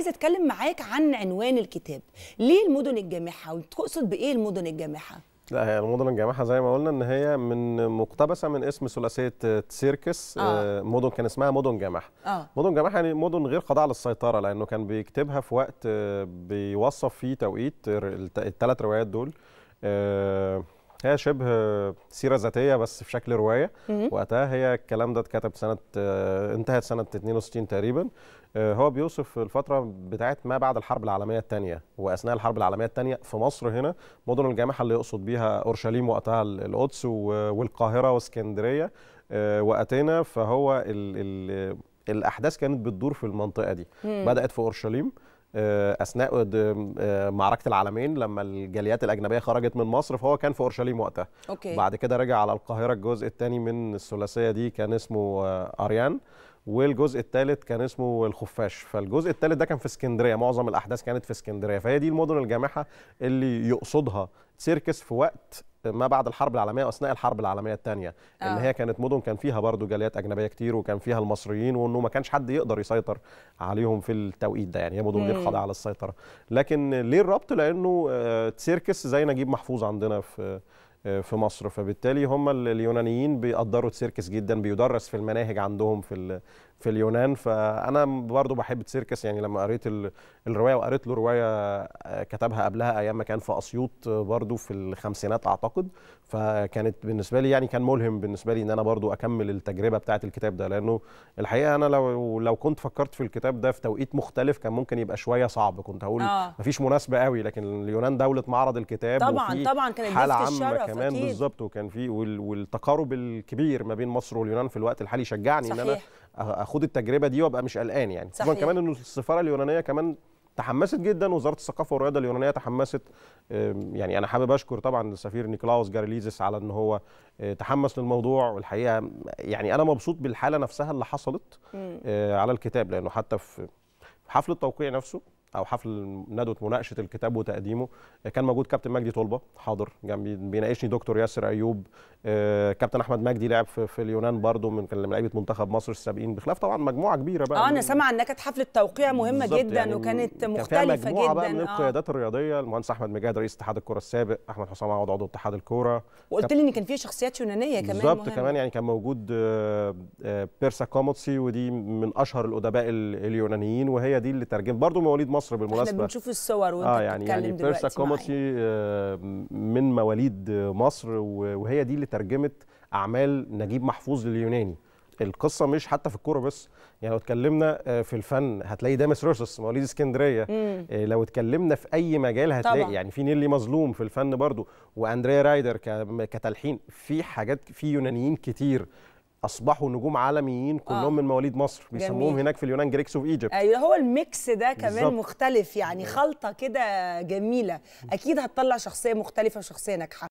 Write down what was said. عايزه اتكلم معاك عن عنوان الكتاب، ليه المدن الجامحه وتقصد بايه المدن الجامحه؟ لا هي المدن الجامحه زي ما قلنا ان هي من مقتبسه من اسم ثلاثيه تسيركس. مدن كان اسمها مدن جامحه. مدن جامحه يعني مدن غير خاضعه للسيطره، لانه كان بيكتبها في وقت بيوصف فيه توقيت الثلاث روايات دول. هي شبه سيره ذاتيه بس في شكل روايه. وقتها هي الكلام ده اتكتب سنه، انتهت سنه 62 تقريبا. هو بيوصف الفتره بتاعت ما بعد الحرب العالميه الثانيه واثناء الحرب العالميه الثانيه في مصر. هنا مدن الجامحه اللي يقصد بيها اورشليم وقتها، القدس والقاهره واسكندريه واتينا. فهو الاحداث كانت بتدور في المنطقه دي. بدات في اورشليم اثناء معركه العالمين لما الجاليات الاجنبيه خرجت من مصر، فهو كان في اورشليم وقتها. بعد كده رجع على القاهره. الجزء الثاني من الثلاثيه دي كان اسمه اريان، والجزء الثالث كان اسمه الخفاش. فالجزء الثالث ده كان في اسكندريه، معظم الاحداث كانت في اسكندريه. فهي دي المدن الجامحه اللي يقصدها سيركس في وقت ما بعد الحرب العالميه واثناء الحرب العالميه الثانيه. ان هي كانت مدن كان فيها برضو جاليات اجنبيه كتير، وكان فيها المصريين، وانه ما كانش حد يقدر يسيطر عليهم في التوقيت ده. يعني هي مدن غير خاضعه للسيطره. لكن ليه الربط؟ لانه تسيركس زي نجيب محفوظ عندنا في مصر، فبالتالي هم اليونانيين بيقدروا تسيركس جدا، بيدرس في المناهج عندهم في اليونان. فانا برضو بحب تسيركس. يعني لما قريت الروايه، وقريت له روايه كتبها قبلها ايام ما كان في اسيوط برضو في الخمسينات اعتقد، فكانت بالنسبه لي يعني كان ملهم بالنسبه لي ان انا برضو اكمل التجربه بتاعه الكتاب ده. لانه الحقيقه انا لو كنت فكرت في الكتاب ده في توقيت مختلف كان ممكن يبقى شويه صعب، كنت هقول مفيش مناسبه قوي. لكن اليونان دوله معرض الكتاب طبعا كانت حاله عامه كمان بالظبط، وكان في والتقارب الكبير ما بين مصر واليونان في الوقت الحالي شجعني صحيح. ان انا اخد التجربه دي وابقى مش قلقان يعني. طبعا كمان انه السفاره اليونانيه كمان تحمست جدا، وزاره الثقافه والرياضه اليونانيه تحمست. يعني انا حابب اشكر طبعا السفير نيكولاوس جاريليدس على ان هو تحمس للموضوع. والحقيقه يعني انا مبسوط بالحاله نفسها اللي حصلت على الكتاب، لانه حتى في حفل التوقيع نفسه او حفل ندوه مناقشه الكتاب وتقديمه كان موجود كابتن مجدي طلبه حاضر جنبي بيناقشني، دكتور ياسر ايوب، كابتن احمد مجدي لعب في اليونان برضو، كان من لعيبه منتخب مصر السابقين، بخلاف طبعا مجموعه كبيره بقى. انا سامعه انها كانت حفله توقيع مهمه جدا يعني، وكانت مختلفه جدا. مجموعه بقى من القيادات الرياضيه، المهندس احمد مجاهد رئيس اتحاد الكوره السابق، احمد حسام عوض عضو اتحاد الكوره، وقلت لي ان كان في شخصيات يونانيه كمان بالظبط. كمان يعني كان موجود بيرسا كوموتسي، ودي من اشهر الادباء اليونانيين، وهي دي اللي ترجمت برضو مواليد مصر بالمناسبه. احنا بنشوف الصور وانت بتتكلم دلوقتي. بيرسا كوموتسي من مواليد مصر، وهي دي اللي ترجمت اعمال نجيب محفوظ لليوناني. القصه مش حتى في الكوره بس، يعني لو اتكلمنا في الفن هتلاقي ديميس روسوس مواليد اسكندريه. لو اتكلمنا في اي مجال هتلاقي طبعا. يعني في نيلي مظلوم في الفن برضو، واندريا رايدر كتلحين، في حاجات في يونانيين كتير اصبحوا نجوم عالميين كلهم من مواليد مصر. بيسموهم هناك في اليونان جريكس اوف ايجيبت. ايوه هو الميكس ده كمان بالزبط. مختلف يعني خلطه كده جميله، اكيد هتطلع شخصيه مختلفه وشخصيه ناجحه.